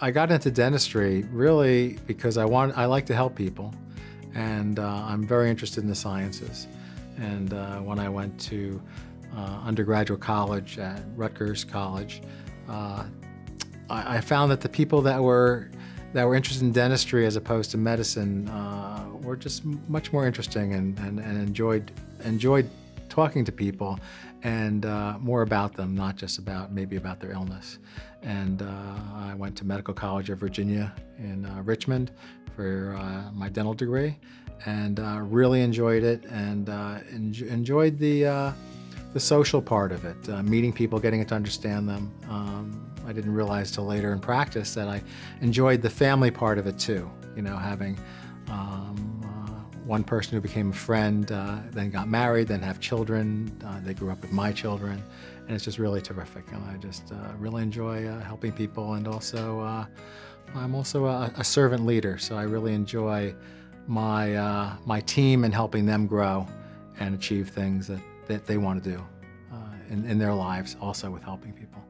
I got into dentistry really because I like to help people, and I'm very interested in the sciences. And when I went to undergraduate college at Rutgers College, I found that the people that were interested in dentistry as opposed to medicine were just much more interesting, and enjoyed talking to people and more about them, not just about maybe about their illness. And I went to Medical College of Virginia in Richmond for my dental degree, and really enjoyed it, and enjoyed the social part of it, meeting people, getting to understand them. I didn't realize till later in practice that I enjoyed the family part of it too, you know, having one person who became a friend, then got married, then have children. They grew up with my children, and it's just really terrific. And I just really enjoy helping people, and also I'm also a servant leader, so I really enjoy my my team and helping them grow and achieve things that they want to do in their lives, also with helping people.